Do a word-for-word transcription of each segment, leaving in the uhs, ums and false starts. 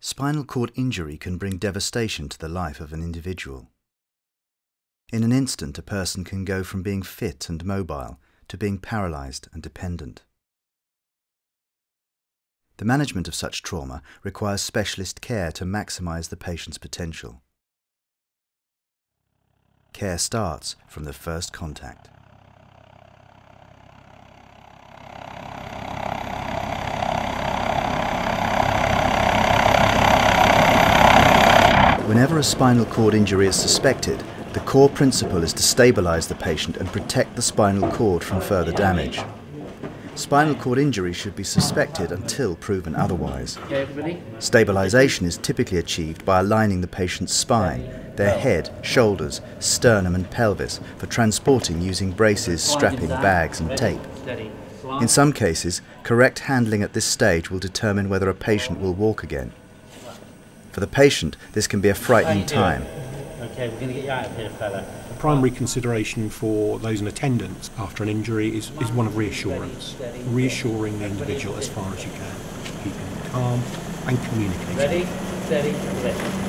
Spinal cord injury can bring devastation to the life of an individual. In an instant, a person can go from being fit and mobile to being paralysed and dependent. The management of such trauma requires specialist care to maximise the patient's potential. Care starts from the first contact. Whenever a spinal cord injury is suspected, the core principle is to stabilise the patient and protect the spinal cord from further damage. Spinal cord injury should be suspected until proven otherwise. Stabilisation is typically achieved by aligning the patient's spine, their head, shoulders, sternum and pelvis for transporting using braces, strapping, bags and tape. In some cases, correct handling at this stage will determine whether a patient will walk again. For the patient, this can be a frightening time. Okay, we're going to get you out of here, fella. The primary consideration for those in attendance after an injury is, is one of reassurance. Reassuring the individual as far as you can, keeping them calm and communicating. Ready, steady,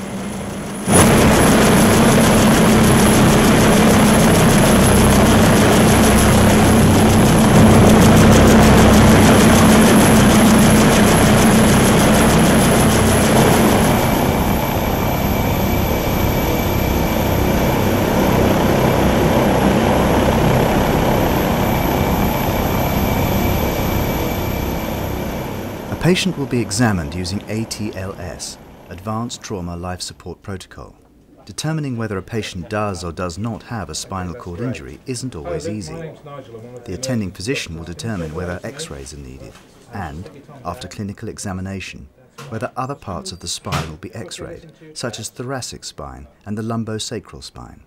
The patient will be examined using A T L S, Advanced Trauma Life Support Protocol. Determining whether a patient does or does not have a spinal cord injury isn't always easy. The attending physician will determine whether x-rays are needed and, after clinical examination, whether other parts of the spine will be x-rayed, such as thoracic spine and the lumbosacral spine.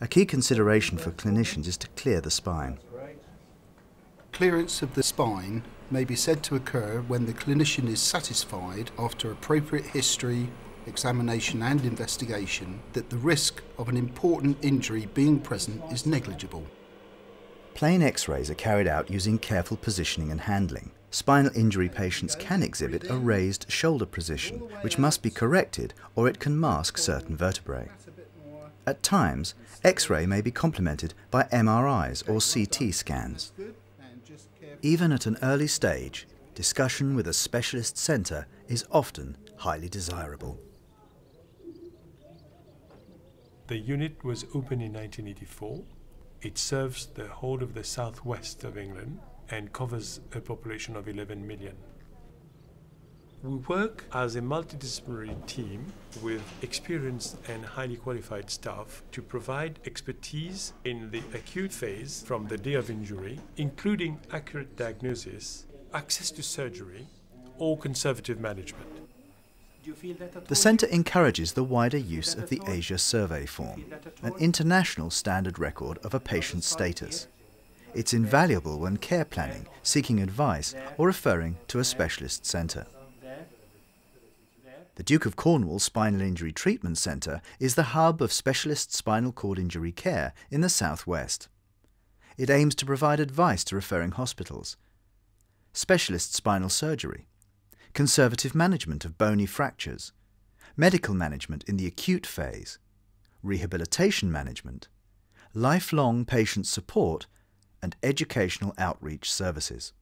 A key consideration for clinicians is to clear the spine. Clearance of the spine may be said to occur when the clinician is satisfied, after appropriate history, examination and investigation, that the risk of an important injury being present is negligible. Plain x-rays are carried out using careful positioning and handling. Spinal injury patients can exhibit a raised shoulder position, which must be corrected or it can mask certain vertebrae. At times, x-ray may be complemented by M R Is or C T scans. Even at an early stage, discussion with a specialist centre is often highly desirable. The unit was opened in nineteen eighty-four. It serves the whole of the southwest of England and covers a population of eleven million. We work as a multidisciplinary team with experienced and highly qualified staff to provide expertise in the acute phase from the day of injury, including accurate diagnosis, access to surgery, or conservative management. The centre encourages the wider use of the Asia Survey Form, an international standard record of a patient's status. It's invaluable when care planning, seeking advice, or referring to a specialist centre. The Duke of Cornwall Spinal Injury Treatment Centre is the hub of specialist spinal cord injury care in the southwest. It aims to provide advice to referring hospitals, specialist spinal surgery, conservative management of bony fractures, medical management in the acute phase, rehabilitation management, lifelong patient support, and educational outreach services.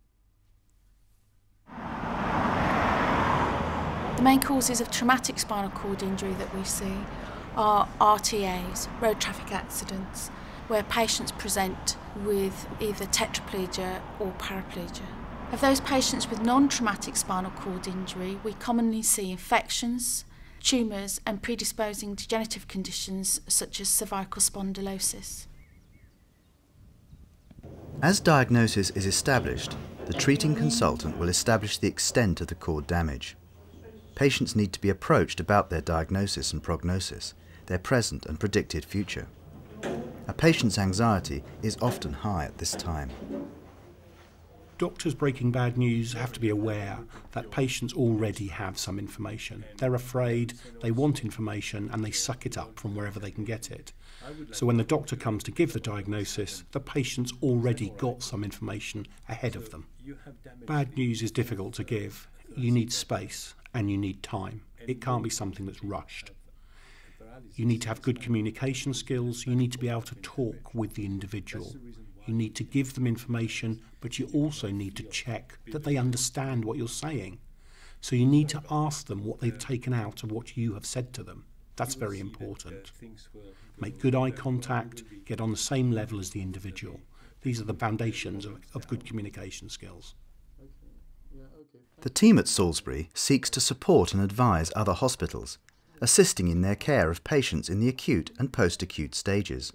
The main causes of traumatic spinal cord injury that we see are R T As, road traffic accidents, where patients present with either tetraplegia or paraplegia. Of those patients with non-traumatic spinal cord injury, we commonly see infections, tumours and predisposing degenerative conditions such as cervical spondylosis. As diagnosis is established, the treating consultant will establish the extent of the cord damage. Patients need to be approached about their diagnosis and prognosis, their present and predicted future. A patient's anxiety is often high at this time. Doctors breaking bad news have to be aware that patients already have some information. They're afraid, they want information, and they suck it up from wherever they can get it. So when the doctor comes to give the diagnosis, the patient's already got some information ahead of them. Bad news is difficult to give. You need space. and you need time. It can't be something that's rushed. You need to have good communication skills, you need to be able to talk with the individual. You need to give them information, but you also need to check that they understand what you're saying. So you need to ask them what they've taken out of what you have said to them. That's very important. Make good eye contact, get on the same level as the individual. These are the foundations of, of good communication skills. The team at Salisbury seeks to support and advise other hospitals, assisting in their care of patients in the acute and post-acute stages.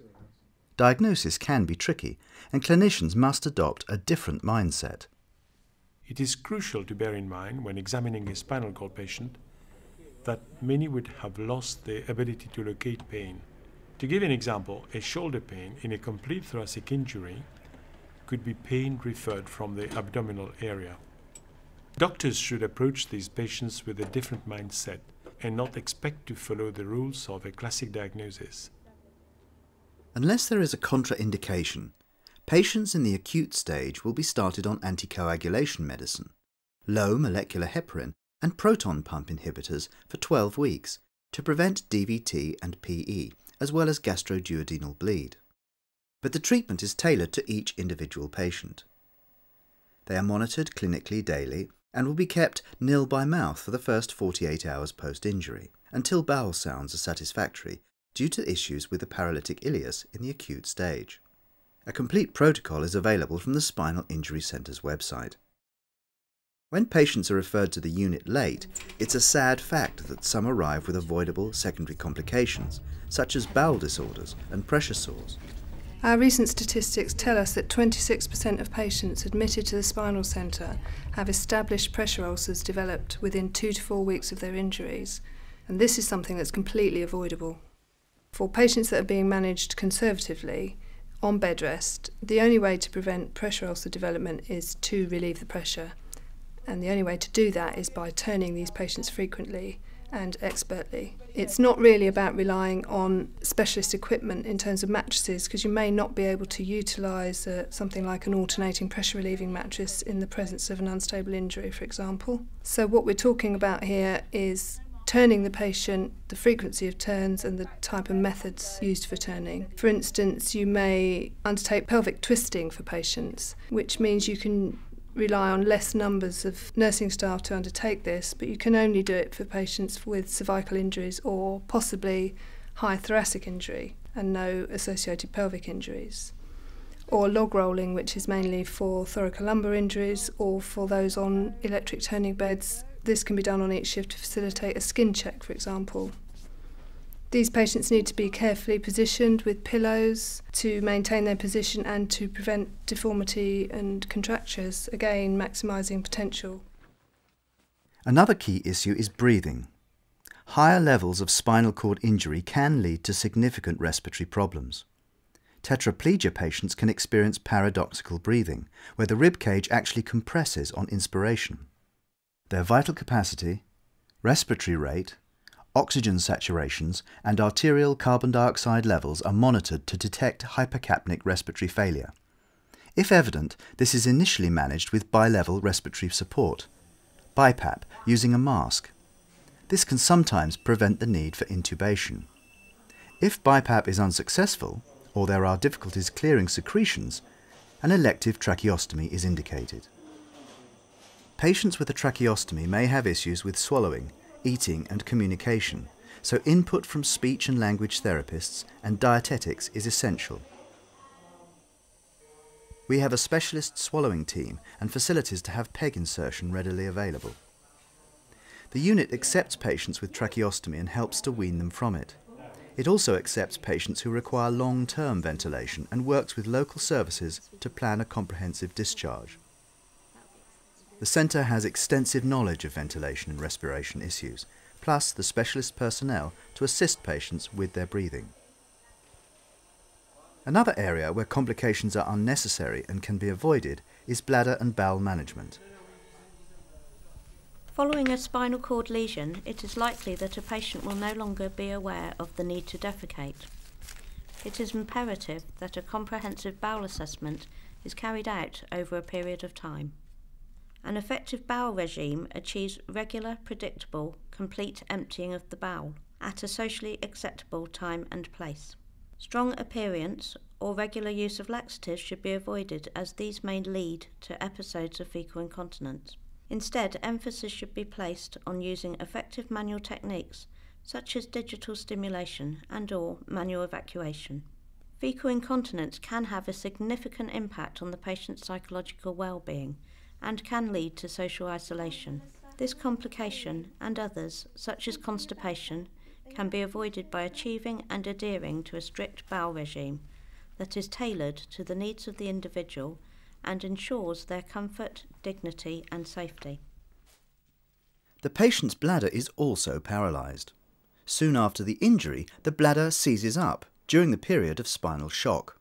Diagnosis can be tricky, and clinicians must adopt a different mindset. It is crucial to bear in mind when examining a spinal cord patient that many would have lost their ability to locate pain. To give an example, a shoulder pain in a complete thoracic injury could be pain referred from the abdominal area. Doctors should approach these patients with a different mindset and not expect to follow the rules of a classic diagnosis. Unless there is a contraindication, patients in the acute stage will be started on anticoagulation medicine, low molecular heparin and proton pump inhibitors for twelve weeks to prevent D V T and P E, as well as gastroduodenal bleed. But the treatment is tailored to each individual patient. They are monitored clinically daily and will be kept nil by mouth for the first forty-eight hours post-injury, until bowel sounds are satisfactory due to issues with the paralytic ileus in the acute stage. A complete protocol is available from the Spinal Injury Centre's website. When patients are referred to the unit late, it's a sad fact that some arrive with avoidable secondary complications, such as bowel disorders and pressure sores. Our recent statistics tell us that twenty-six percent of patients admitted to the spinal centre have established pressure ulcers developed within two to four weeks of their injuries, and this is something that's completely avoidable. For patients that are being managed conservatively, on bed rest, the only way to prevent pressure ulcer development is to relieve the pressure. And the only way to do that is by turning these patients frequently and expertly. It's not really about relying on specialist equipment in terms of mattresses, because you may not be able to utilise uh, something like an alternating pressure relieving mattress in the presence of an unstable injury, for example. So what we're talking about here is turning the patient, the frequency of turns and the type of methods used for turning. For instance, you may undertake pelvic twisting for patients, which means you can rely on less numbers of nursing staff to undertake this, but you can only do it for patients with cervical injuries or possibly high thoracic injury and no associated pelvic injuries. Or log rolling, which is mainly for thoracolumbar injuries or for those on electric turning beds. This can be done on each shift to facilitate a skin check, for example. These patients need to be carefully positioned with pillows to maintain their position and to prevent deformity and contractures, again maximising potential. Another key issue is breathing. Higher levels of spinal cord injury can lead to significant respiratory problems. Tetraplegia patients can experience paradoxical breathing, where the rib cage actually compresses on inspiration. Their vital capacity, respiratory rate, oxygen saturations and arterial carbon dioxide levels are monitored to detect hypercapnic respiratory failure. If evident, this is initially managed with bilevel respiratory support, BiPAP, using a mask. This can sometimes prevent the need for intubation. If BiPAP is unsuccessful, or there are difficulties clearing secretions, an elective tracheostomy is indicated. Patients with a tracheostomy may have issues with swallowing, eating and communication, so input from speech and language therapists and dietetics is essential. We have a specialist swallowing team and facilities to have PEG insertion readily available. The unit accepts patients with tracheostomy and helps to wean them from it. It also accepts patients who require long-term ventilation and works with local services to plan a comprehensive discharge. The centre has extensive knowledge of ventilation and respiration issues, plus the specialist personnel to assist patients with their breathing. Another area where complications are unnecessary and can be avoided is bladder and bowel management. Following a spinal cord lesion, it is likely that a patient will no longer be aware of the need to defecate. It is imperative that a comprehensive bowel assessment is carried out over a period of time. An effective bowel regime achieves regular, predictable, complete emptying of the bowel at a socially acceptable time and place. Strong aperients or regular use of laxatives should be avoided, as these may lead to episodes of faecal incontinence. Instead, emphasis should be placed on using effective manual techniques such as digital stimulation and/or manual evacuation. Faecal incontinence can have a significant impact on the patient's psychological well-being and can lead to social isolation. This complication and others, such as constipation, can be avoided by achieving and adhering to a strict bowel regime that is tailored to the needs of the individual and ensures their comfort, dignity and safety. The patient's bladder is also paralysed. Soon after the injury, the bladder seizes up during the period of spinal shock,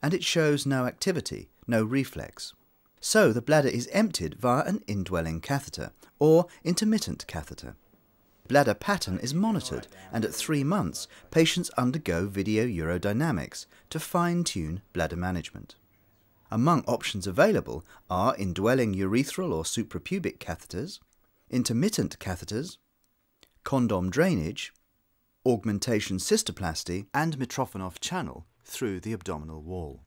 and it shows no activity, no reflex. So the bladder is emptied via an indwelling catheter or intermittent catheter. Bladder pattern is monitored, and at three months patients undergo video urodynamics to fine-tune bladder management. Among options available are indwelling urethral or suprapubic catheters, intermittent catheters, condom drainage, augmentation cystoplasty and Mitrofanoff channel through the abdominal wall.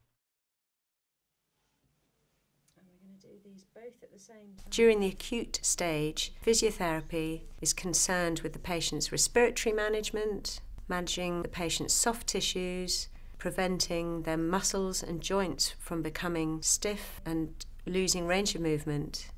During the acute stage, physiotherapy is concerned with the patient's respiratory management, managing the patient's soft tissues, preventing their muscles and joints from becoming stiff and losing range of movement.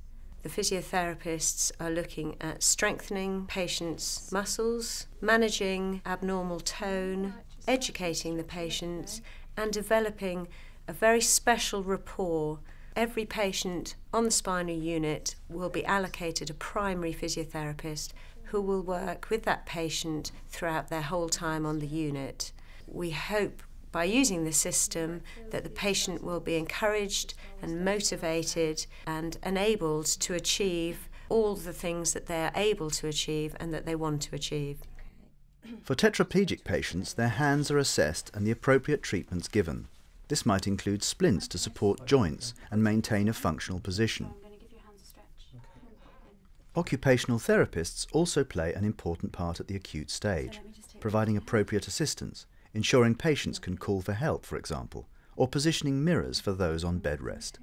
The physiotherapists are looking at strengthening patients' muscles, managing abnormal tone, educating the patients, and developing a very special rapport. Every patient on the spinal unit will be allocated a primary physiotherapist who will work with that patient throughout their whole time on the unit. We hope by using this system that the patient will be encouraged and motivated and enabled to achieve all the things that they are able to achieve and that they want to achieve. For tetraplegic patients, their hands are assessed and the appropriate treatments given. This might include splints to support joints and maintain a functional position. Occupational therapists also play an important part at the acute stage, providing appropriate assistance, ensuring patients can call for help, for example, or positioning mirrors for those on bed rest.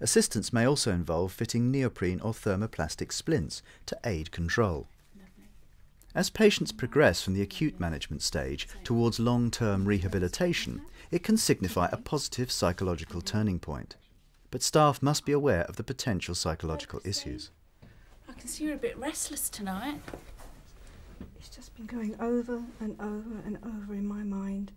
Assistance may also involve fitting neoprene or thermoplastic splints to aid control. As patients progress from the acute management stage towards long-term rehabilitation, it can signify a positive psychological turning point. But staff must be aware of the potential psychological issues. I can see you're a bit restless tonight. It's just been going over and over and over in my mind.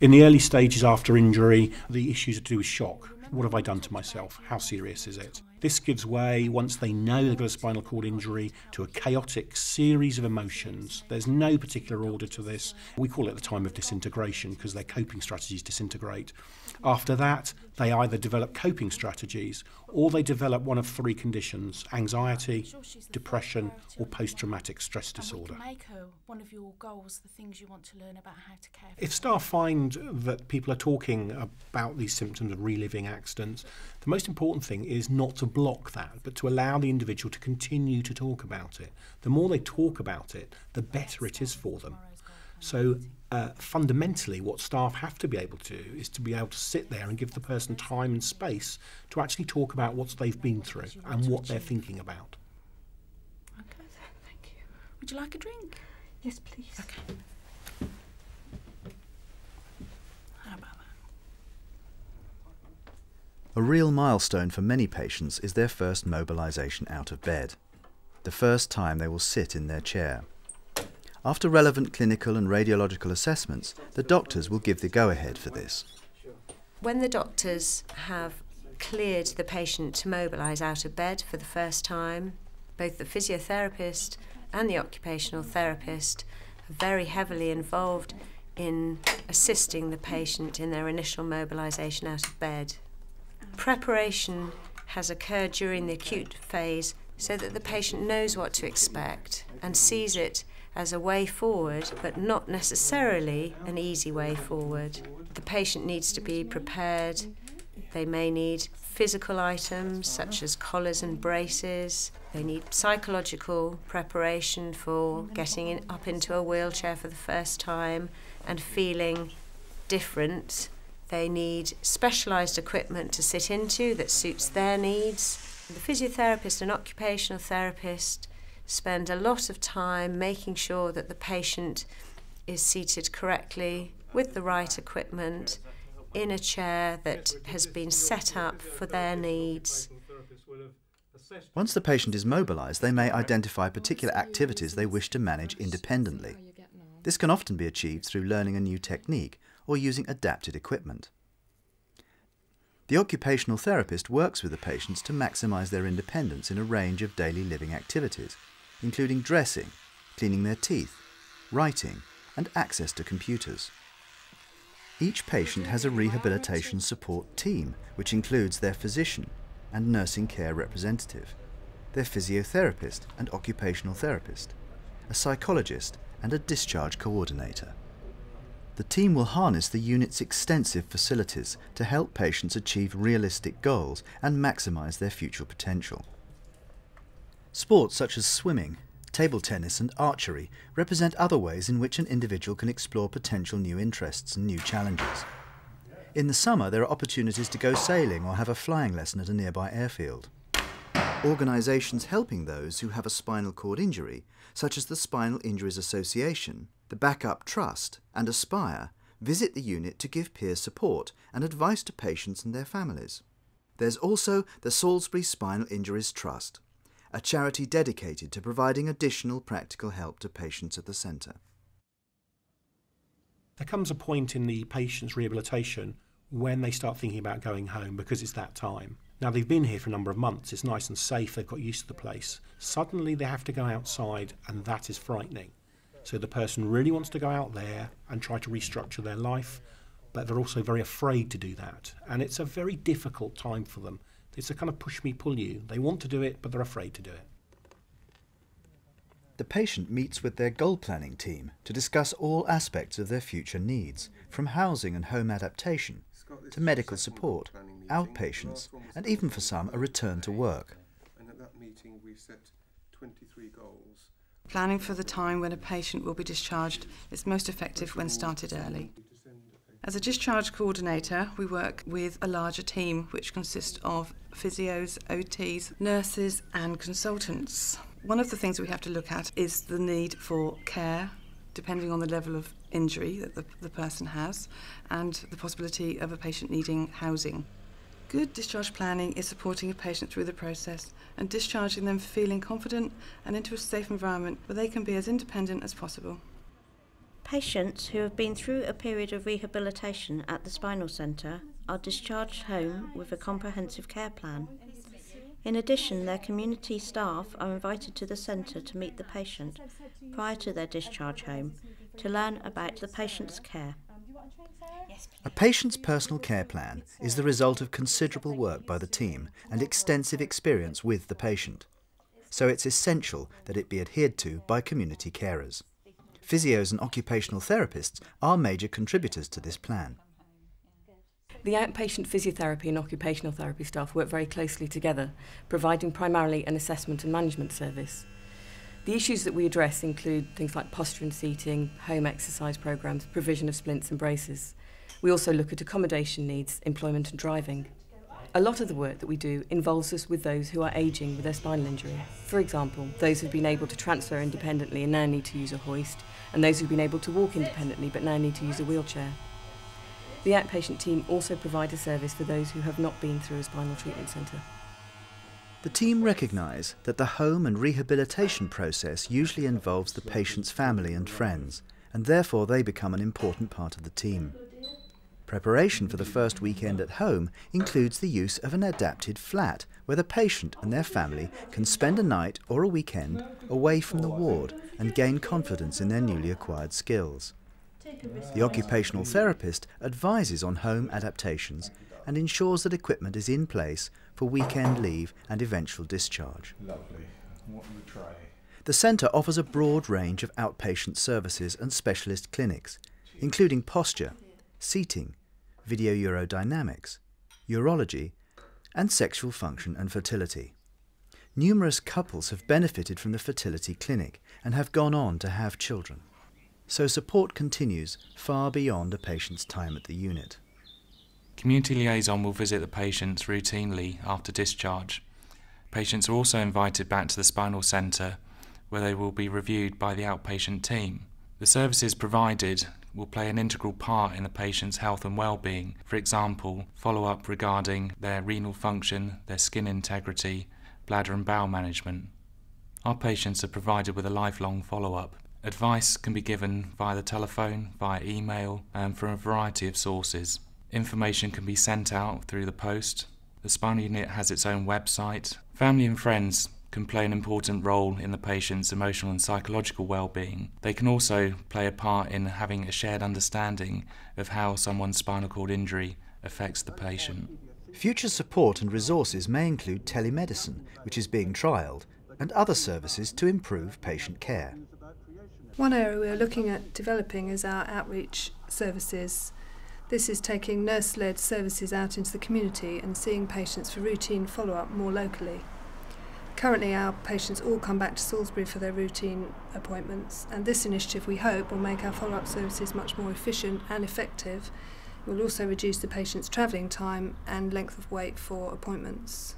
In the early stages after injury, the issues are to do with shock. What have I done to myself? How serious is it? This gives way, once they know they've got a spinal cord injury, to a chaotic series of emotions. There's no particular order to this. We call it the time of disintegration because their coping strategies disintegrate. After that, they either develop coping strategies or they develop one of three conditions: anxiety, depression, or post-traumatic stress disorder. If staff find that people are talking about these symptoms of reliving accidents, the most important thing is not to block that, but to allow the individual to continue to talk about it. The more they talk about it, the better it is for them. So uh, fundamentally what staff have to be able to do is to be able to sit there and give the person time and space to actually talk about what they've been through and what they're thinking about. Okay, thank you. Would you like a drink? Yes, please. Okay. A real milestone for many patients is their first mobilisation out of bed, the first time they will sit in their chair. After relevant clinical and radiological assessments, the doctors will give the go-ahead for this. When the doctors have cleared the patient to mobilise out of bed for the first time, both the physiotherapist and the occupational therapist are very heavily involved in assisting the patient in their initial mobilisation out of bed. Preparation has occurred during the acute phase so that the patient knows what to expect and sees it as a way forward, but not necessarily an easy way forward. The patient needs to be prepared They may need physical items such as collars and braces. They need psychological preparation for getting in, up into a wheelchair for the first time and feeling different. They need specialised equipment to sit into that suits their needs. The physiotherapist and occupational therapist spend a lot of time making sure that the patient is seated correctly with the right equipment in a chair that has been set up for their needs. Once the patient is mobilised, they may identify particular activities they wish to manage independently. This can often be achieved through learning a new technique or using adapted equipment. The occupational therapist works with the patients to maximise their independence in a range of daily living activities, including dressing, cleaning their teeth, writing, and access to computers. Each patient has a rehabilitation support team, which includes their physician and nursing care representative, their physiotherapist and occupational therapist, a psychologist and a discharge coordinator. The team will harness the unit's extensive facilities to help patients achieve realistic goals and maximise their future potential. Sports such as swimming, table tennis and archery represent other ways in which an individual can explore potential new interests and new challenges. In the summer, there are opportunities to go sailing or have a flying lesson at a nearby airfield. Organisations helping those who have a spinal cord injury, such as the Spinal Injuries Association, the Backup Trust and Aspire, visit the unit to give peer support and advice to patients and their families. There's also the Salisbury Spinal Injuries Trust, a charity dedicated to providing additional practical help to patients at the centre. There comes a point in the patient's rehabilitation when they start thinking about going home, because it's that time. Now, they've been here for a number of months, it's nice and safe, they've got used to the place. Suddenly they have to go outside, and that is frightening. So the person really wants to go out there and try to restructure their life, but they're also very afraid to do that. And it's a very difficult time for them. It's a kind of push me, pull you. They want to do it, but they're afraid to do it. The patient meets with their goal planning team to discuss all aspects of their future needs, from housing and home adaptation to medical support, outpatients, and even for some, a return to work. And at that meeting we set twenty-three goals. Planning for the time when a patient will be discharged is most effective when started early. As a discharge coordinator, we work with a larger team which consists of physios, O Ts, nurses and consultants. One of the things we have to look at is the need for care, depending on the level of injury that the, the person has, and the possibility of a patient needing housing. Good discharge planning is supporting a patient through the process and discharging them feeling confident and into a safe environment where they can be as independent as possible. Patients who have been through a period of rehabilitation at the Spinal Centre are discharged home with a comprehensive care plan. In addition, their community staff are invited to the centre to meet the patient prior to their discharge home to learn about the patient's care. A patient's personal care plan is the result of considerable work by the team and extensive experience with the patient, so it's essential that it be adhered to by community carers. Physios and occupational therapists are major contributors to this plan. The outpatient physiotherapy and occupational therapy staff work very closely together, providing primarily an assessment and management service. The issues that we address include things like posture and seating, home exercise programmes, provision of splints and braces. We also look at accommodation needs, employment and driving. A lot of the work that we do involves us with those who are ageing with their spinal injury. For example, those who have been able to transfer independently and now need to use a hoist, and those who have been able to walk independently but now need to use a wheelchair. The outpatient team also provide a service for those who have not been through a spinal treatment centre. The team recognise that the home and rehabilitation process usually involves the patient's family and friends, and therefore they become an important part of the team. Preparation for the first weekend at home includes the use of an adapted flat where the patient and their family can spend a night or a weekend away from the ward and gain confidence in their newly acquired skills. The occupational therapist advises on home adaptations and ensures that equipment is in place for weekend leave and eventual discharge. Lovely. What will we try? The centre offers a broad range of outpatient services and specialist clinics, including posture, seating, video eurodynamics, urology, and sexual function and fertility. Numerous couples have benefited from the fertility clinic and have gone on to have children. So support continues far beyond a patient's time at the unit. Community liaison will visit the patients routinely after discharge. Patients are also invited back to the spinal centre where they will be reviewed by the outpatient team. The services provided will play an integral part in the patient's health and well-being. For example, follow-up regarding their renal function, their skin integrity, bladder and bowel management. Our patients are provided with a lifelong follow-up. Advice can be given via the telephone, via email, and from a variety of sources. Information can be sent out through the post. The spinal unit has its own website. Family and friends can play an important role in the patient's emotional and psychological well-being. They can also play a part in having a shared understanding of how someone's spinal cord injury affects the patient. Future support and resources may include telemedicine, which is being trialled, and other services to improve patient care. One area we're looking at developing is our outreach services. This is taking nurse-led services out into the community and seeing patients for routine follow-up more locally. Currently, our patients all come back to Salisbury for their routine appointments, and this initiative, we hope, will make our follow-up services much more efficient and effective. It will also reduce the patient's travelling time and length of wait for appointments.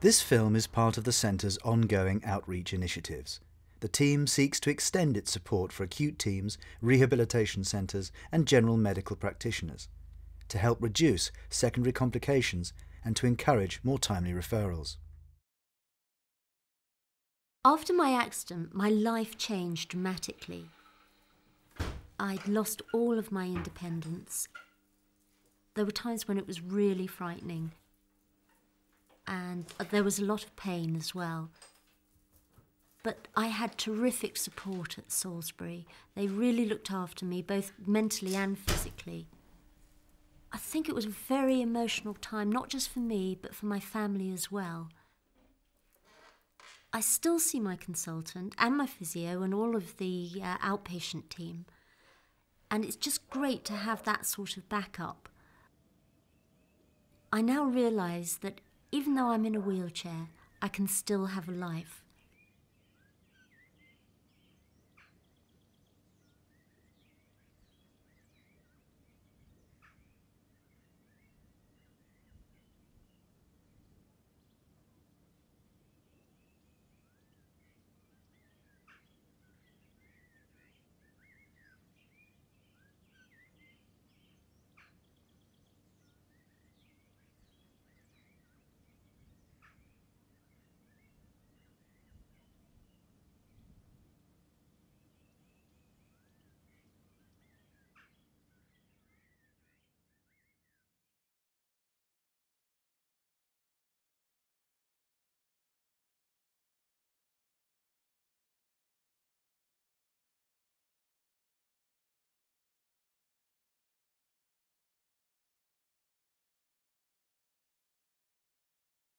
This film is part of the Centre's ongoing outreach initiatives. The team seeks to extend its support for acute teams, rehabilitation centres and general medical practitioners to help reduce secondary complications and to encourage more timely referrals. After my accident, my life changed dramatically. I'd lost all of my independence. There were times when it was really frightening, and there was a lot of pain as well. But I had terrific support at Salisbury. They really looked after me, both mentally and physically. I think it was a very emotional time, not just for me, but for my family as well. I still see my consultant and my physio and all of the uh, outpatient team, and it's just great to have that sort of backup. I now realise that even though I'm in a wheelchair, I can still have a life.